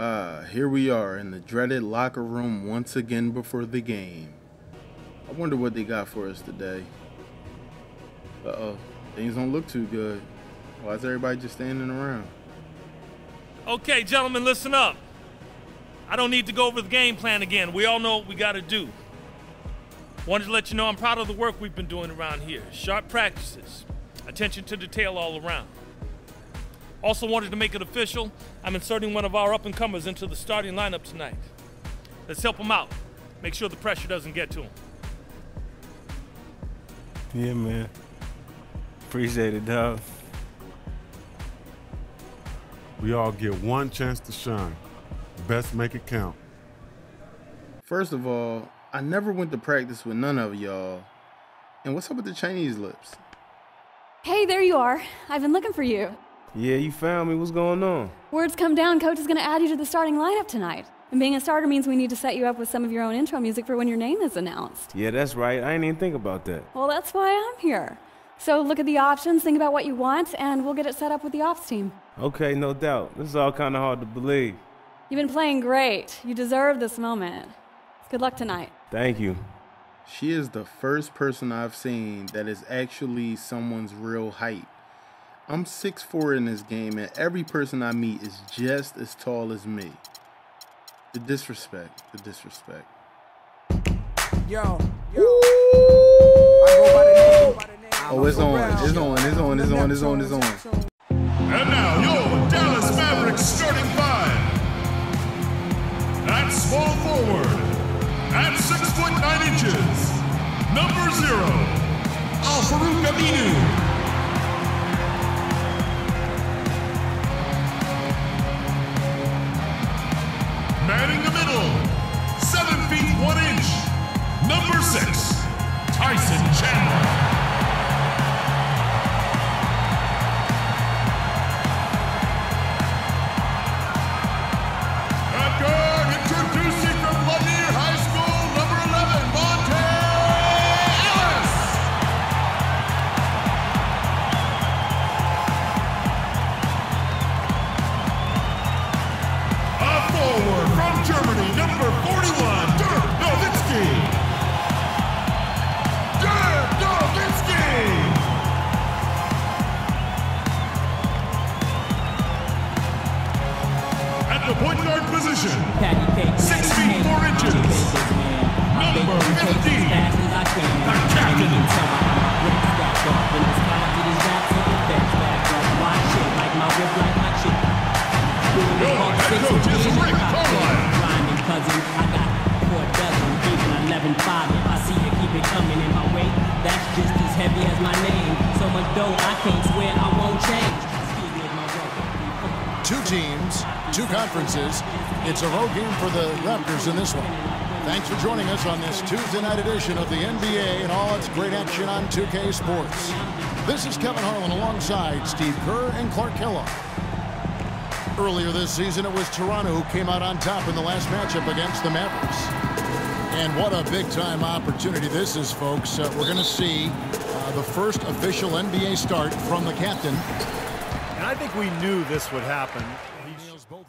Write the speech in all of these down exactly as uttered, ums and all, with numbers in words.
Ah, here we are in the dreaded locker room once again before the game. I wonder what they got for us today. Uh-oh, things don't look too good. Why is everybody just standing around? Okay, gentlemen, listen up. I don't need to go over the game plan again. We all know what we got to do. Wanted to let you know I'm proud of the work we've been doing around here. Sharp practices, attention to detail all around. Also wanted to make it official. I'm inserting one of our up-and-comers into the starting lineup tonight. Let's help him out. Make sure the pressure doesn't get to him. Yeah, man. Appreciate it, dog. We all get one chance to shine. Best make it count. First of all, I never went to practice with none of y'all. And what's up with the Chinese lips? Hey, there you are. I've been looking for you. Yeah, you found me. What's going on? Word's come down. Coach is going to add you to the starting lineup tonight. And being a starter means we need to set you up with some of your own intro music for when your name is announced. Yeah, that's right. I didn't even think about that. Well, that's why I'm here. So look at the options, think about what you want, and we'll get it set up with the ops team. Okay, no doubt. This is all kind of hard to believe. You've been playing great. You deserve this moment. Good luck tonight. Thank you. She is the first person I've seen that is actually someone's real height. I'm six foot four in this game, and every person I meet is just as tall as me. The disrespect, the disrespect. Yo, yo. Oh, it's on, it's on, it's on, it's on, it's on, it's on. And now, your Dallas Mavericks starting five. At small forward, at six foot nine inches, number zero, Al-Farouq Aminu. Manning the middle, seven feet one inch, number six, Tyson Chandler. At guard, introducing from Lanier High School, number eleven, Monte Ellis. A forward. Germany, number forty-one, Dirk Nowitzki. Dirk Nowitzki. At the point guard position, six feet four inches, number fifteen, the captain. Your head coach is Rick Carlisle. Cousin, I got four dozen, eight and eleven, five. If I see you keep it coming in my way, that's just as heavy as my name. So much dough, I can't swear I won't change. Two teams, two conferences. It's a road game for the Raptors in this one. Thanks for joining us on this Tuesday night edition of the N B A and all its great action on two K Sports. This is Kevin Harlan alongside Steve Kerr and Clark Kellogg. Earlier this season, it was Toronto who came out on top in the last matchup against the Mavericks. And what a big-time opportunity this is, folks. Uh, we're going to see uh, the first official N B A start from the captain. And I think we knew this would happen.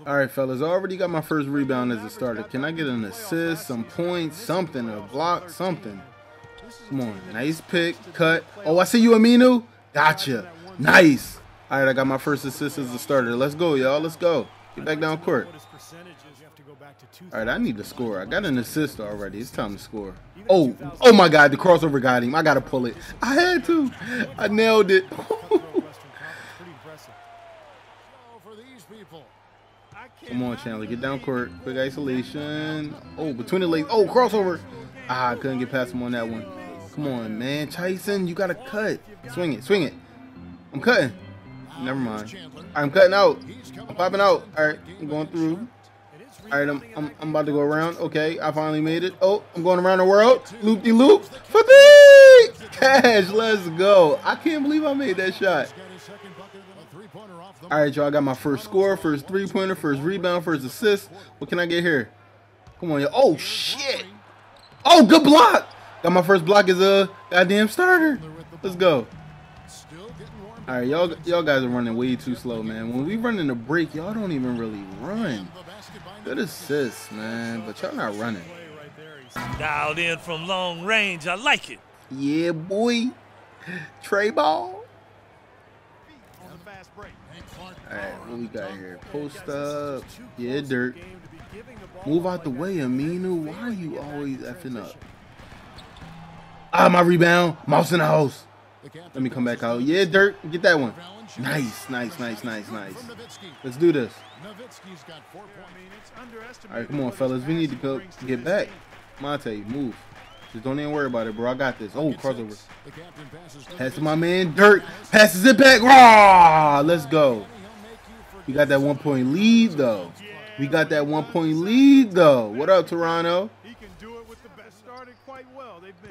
All right, fellas, I already got my first rebound as a starter. Can I get an assist, some points, something, a block, something? Come on, nice pick, cut. Oh, I see you, Aminu. Gotcha. Nice. All right, I got my first assist as a starter. Let's go, y'all. Let's go. Get back down court. All right, I need to score. I got an assist already. It's time to score. Oh, oh, my God. The crossover got him. I got to pull it. I had to. I nailed it. Come on, Chandler. Get down court. Quick isolation. Oh, between the legs. Oh, crossover. Ah, I couldn't get past him on that one. Come on, man. Tyson, you got to cut. Swing it. Swing it. I'm cutting. Never mind. I'm cutting out. I'm popping out. All right, I'm going through. All right, I'm, I'm, I'm about to go around. Okay, I finally made it. Oh, I'm going around the world. Loop-de-loop. Fatigue! Cash, let's go. I can't believe I made that shot. All right, y'all, I got my first score, first three-pointer, first rebound, first assist. What can I get here? Come on, y'all. Oh, shit. Oh, good block. Got my first block as a goddamn starter. Let's go. All right, y'all y'all guys are running way too slow, man. When we run in the break, y'all don't even really run. Good assist, man, but y'all not running. Dialed in from long range. I like it. Yeah, boy. Trey ball. All right, what we got here? Post up. Yeah, Dirt. Move out the way, Aminu. Why are you always effing up? Ah, my rebound. Mouse in the house. Let me come back out. Yeah, Dirt. Get that one. Nice, nice, nice, nice, nice. Let's do this. All right, come on, fellas. We need to go get back. Monte, move. Just don't even worry about it, bro. I got this. Oh, crossover. Pass to my man, Dirt. Passes it back. Raw. Let's go. We got that one-point lead, though. We got that one-point lead, though. What up, Toronto?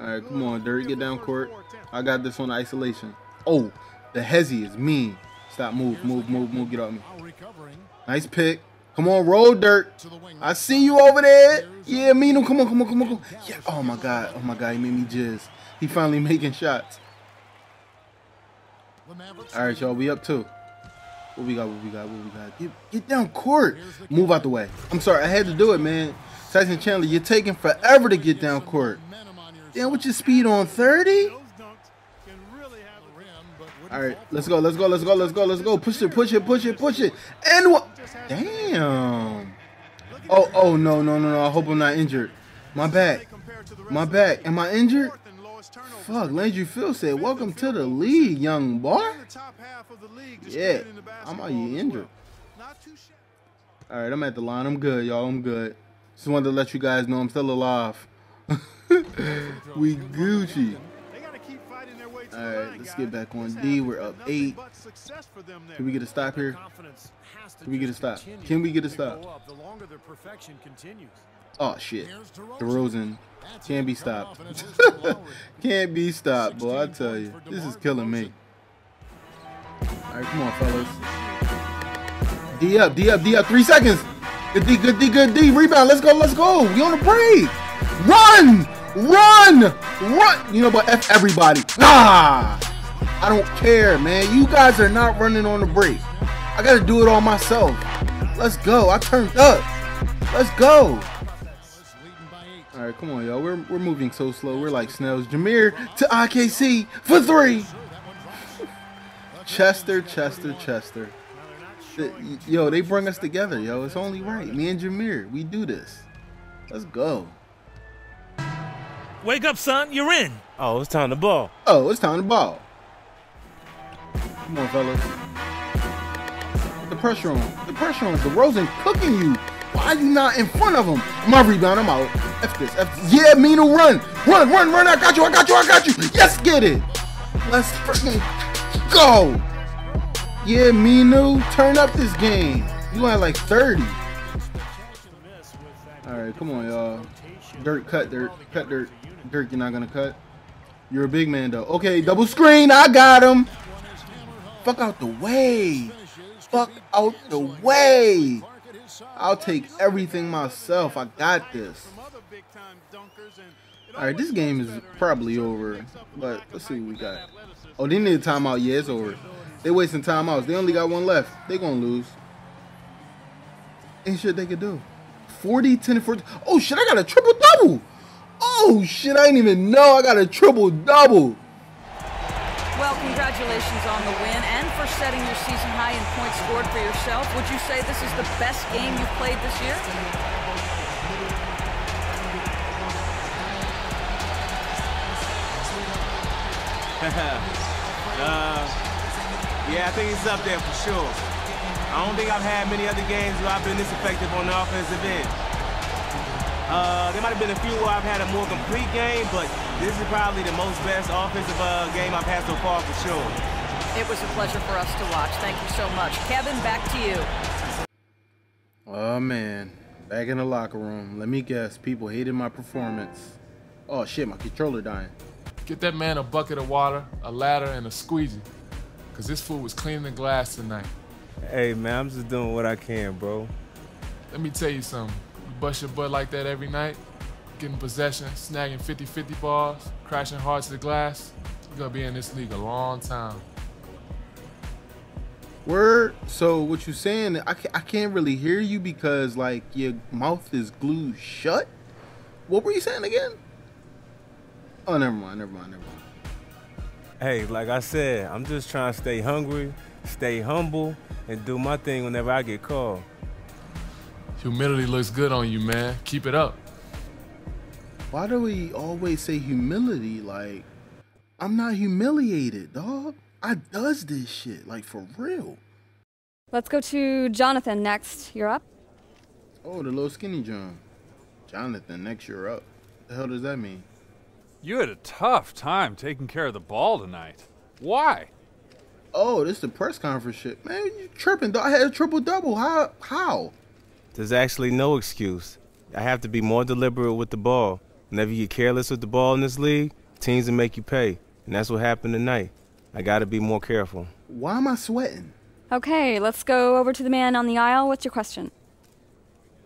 All right, come on, Dirt. Get down court. I got this on isolation. Oh, the hezzy is mean. Stop. Move, move, move, move. Get off me. Nice pick. Come on, roll, Dirt. I see you over there. Yeah, Aminu, come on, come on, come on, come on. Yeah. Oh, my God. Oh, my God. He made me jizz. He finally making shots. All right, y'all. We up two. What we got, what we got, what we got. Get, get down court. Move out the way. I'm sorry. I had to do it, man. Tyson Chandler, you're taking forever to get down court. Damn, what's your speed on thirty? All right, let's go, let's go, let's go, let's go, let's go. Push it, push it, push it, push it. And what? Damn. Oh, oh, no, no, no, no. I hope I'm not injured. My back. My back. Am I injured? Fuck, Landry Fields said, welcome to the league, young boy. Yeah, I'm out here injured. All right, I'm at the line. I'm good, y'all. I'm good. Just wanted to let you guys know I'm still alive. We Gucci. All right, let's get back on D. We're up eight. Can we get a stop here? Can we get a stop? Can we get a stop? Oh, shit. DeRozan can't be stopped. Can't be stopped, boy. I tell you, this is killing me. All right, come on, fellas. D up, D up, D up. Three seconds. Good D, good D, good D. Rebound. Let's go, let's go. We on the break. Run! Run! Run! You know, but F everybody. Nah! I don't care, man. You guys are not running on the break. I gotta do it all myself. Let's go. I turned up. Let's go. All right, come on, y'all. We're, we're moving so slow. We're like snails. Jameer to I K C for three. Chester, Chester, Chester. The, yo, they bring us together, yo. It's only right. Me and Jameer, we do this. Let's go. Wake up, son. You're in. Oh, it's time to ball. Oh, it's time to ball. Come on, fellas. Put the pressure on. Put the pressure on. DeRozan cooking you. Why are you not in front of him? My rebound. I'm out. F this. F this. Yeah, Aminu, run. Run, run, run. I got you. I got you. I got you. Yes, get it. Let's freaking go. Yeah, Aminu, turn up this game. You had like thirty. All right, come on, y'all. Dirt, cut, Dirt. Cut, Dirt. Dirt, you're not going to cut. You're a big man, though. Okay, double screen. I got him. Fuck out the way. Fuck out the way. I'll take everything myself. I got this. All right, this game is probably over, but let's see what we got. Oh, they need a timeout. Yeah, it's over. They wasting timeouts. They only got one left. They going to lose. Ain't shit they could do. forty, ten, and fourteen. Oh, shit, I got a triple-double. Oh, shit, I didn't even know I got a triple-double. Well, congratulations on the win and for setting your season high in points scored for yourself. Would you say this is the best game you've played this year? uh, yeah, I think it's up there for sure. I don't think I've had many other games where I've been this effective on the offensive end. Uh, there might have been a few where I've had a more complete game, but this is probably the most best offensive uh, game I've had so far for sure. It was a pleasure for us to watch. Thank you so much. Kevin, back to you. Oh, man. Back in the locker room. Let me guess. People hated my performance. Oh, shit. My controller dying. Get that man a bucket of water, a ladder, and a squeegee, because this fool was cleaning the glass tonight. Hey, man, I'm just doing what I can, bro. Let me tell you something. You bust your butt like that every night, getting possession, snagging fifty fifty balls, crashing hard to the glass, you're going to be in this league a long time. Word. So what you saying? I can't, I can't really hear you because like your mouth is glued shut. What were you saying again? Oh, never mind. Never mind. Never mind. Hey, like I said, I'm just trying to stay hungry, stay humble, and do my thing whenever I get called. Humility looks good on you, man. Keep it up. Why do we always say humility? Like, I'm not humiliated, dog. I does this shit, like, for real. Let's go to Jonathan next. You're up. Oh, the little skinny John. Jonathan, next you're up. The hell does that mean? You had a tough time taking care of the ball tonight. Why? Oh, this is the press conference shit. Man, you tripping. I had a triple-double. How? How? There's actually no excuse. I have to be more deliberate with the ball. Whenever you get careless with the ball in this league, teams will make you pay. And that's what happened tonight. I got to be more careful. Why am I sweating? Okay, let's go over to the man on the aisle. What's your question?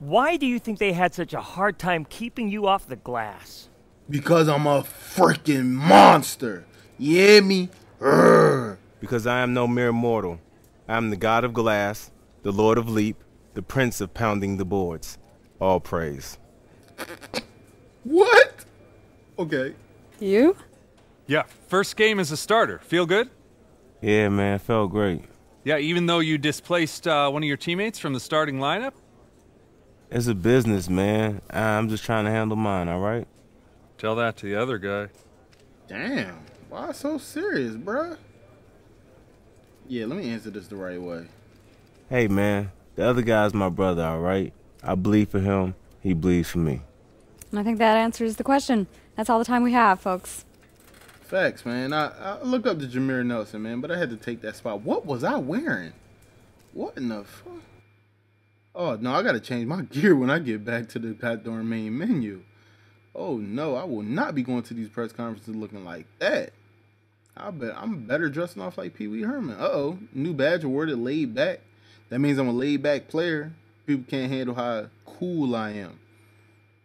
Why do you think they had such a hard time keeping you off the glass? Because I'm a freaking monster. You hear me? Urgh. Because I am no mere mortal. I am the god of glass, the lord of leap, the prince of pounding the boards. All praise. What? Okay. You? Yeah, first game as a starter. Feel good? Yeah, man, felt great. Yeah, even though you displaced uh, one of your teammates from the starting lineup? It's a business, man. I'm just trying to handle mine, all right? Tell that to the other guy. Damn, why so serious, bruh? Yeah, let me answer this the right way. Hey, man, the other guy's my brother, all right? I bleed for him, he bleeds for me. And I think that answers the question. That's all the time we have, folks. Facts, man. I, I looked up to Jameer Nelson, man, but I had to take that spot. What was I wearing? What in the fuck? Oh, no, I got to change my gear when I get back to the Pat Dorn main menu. Oh, no, I will not be going to these press conferences looking like that. I bet I'm better dressing off like Pee Wee Herman. Uh-oh, new badge awarded, laid back. That means I'm a laid-back player. People can't handle how cool I am.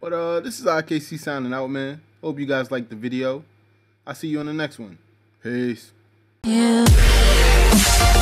But uh, this is I K C signing out, man. Hope you guys liked the video. I'll see you on the next one. Peace. Yeah.